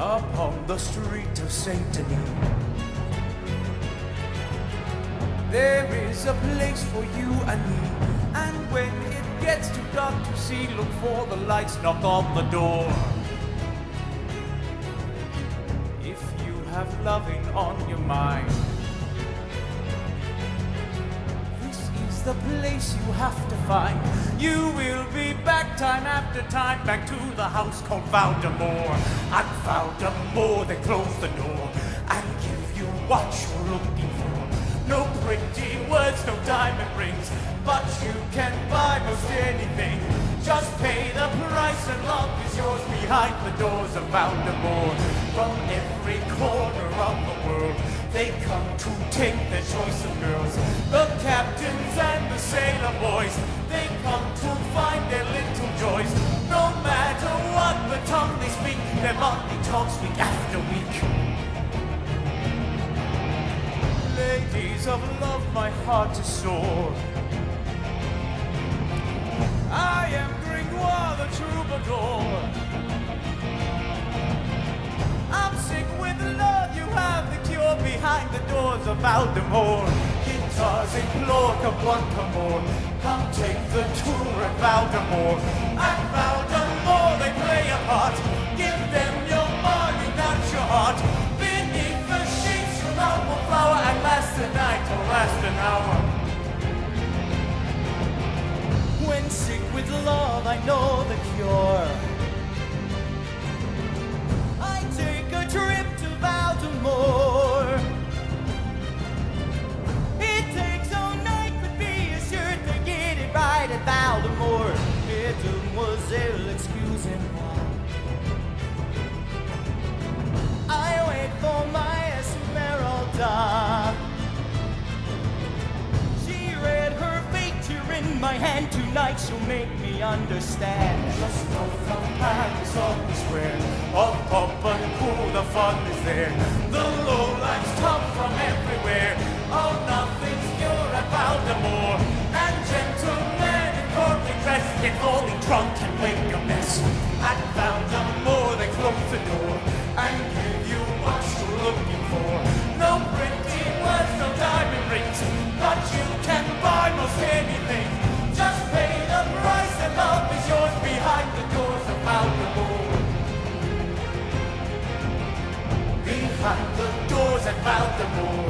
upon the street of Saint Denis. There is a place for you and me, and when it gets too dark to see, look for the lights, knock on the door. If you have loving on your mind, this is the place you have to find. You will be back time after time, back to the house called Val d'Amour. At Val d'Amour they close the door and give you what you're looking for. No pretty words, no diamond rings, but you can buy most anything. Just pay the price and love is yours behind the doors of Val d'Amour. From every corner of the world they come to take their choice of girls. The captains and the sailor boys, they come to find their little joys. No matter what the tongue they speak, their money talks week after week. Ladies of love, my heart is sore. I am Gringoire, the troubadour. I'm sick with love, you have the cure behind the doors of Val d'Amour. Guitars implore, come one, come more, come take the tour at Val d'Amour. At Val d'Amour they play a part, give them your money, not your heart. Last an hour. When sick with love, I know the cure. I take a trip to Val d'Amour. It takes all night, but be assured to get it right at Val d'Amour. Mademoiselle, excusez-moi. I wait for my Esmeralda. My hand tonight, she'll make me understand. Just north of Paris on the square, all pop and cool, the fun is there. The lowlifes come from everywhere, all nothing's pure at Val d'Amour. And gentlemen in courtly dress get only drunk and make a mess. At Val d'Amour they close the door and give you what you're looking for. No pretty words, no diamond rings, but you can buy most anything. Behind the doors at Val d'Amour.